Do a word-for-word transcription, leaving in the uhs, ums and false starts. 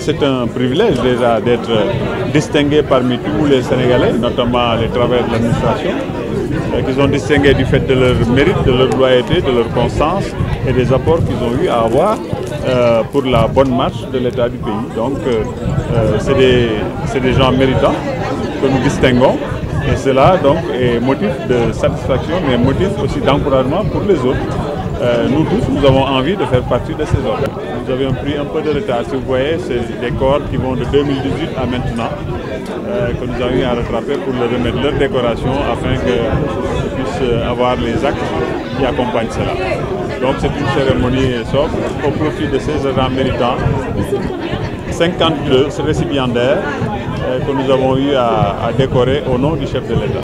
C'est un privilège déjà d'être distingué parmi tous les Sénégalais, notamment les travailleurs de l'administration, qui sont distingués du fait de leur mérite, de leur loyauté, de leur constance et des apports qu'ils ont eu à avoir euh, pour la bonne marche de l'état du pays. Donc euh, c'est des, c'est des gens méritants que nous distinguons et cela donc est motif de satisfaction mais motif aussi d'encouragement pour les autres. Euh, nous tous, nous avons envie de faire partie de ces ordres. Nous avions pris un peu de retard. Si vous voyez, c'est des corps qui vont de deux mille dix-huit à maintenant, euh, que nous avons eu à rattraper pour leur remettre leur décoration afin qu'ils puissent avoir les actes qui accompagnent cela. Donc c'est une cérémonie sobre au profit de ces agents méritants. cinquante-deux récipiendaires euh, que nous avons eu à, à décorer au nom du chef de l'État.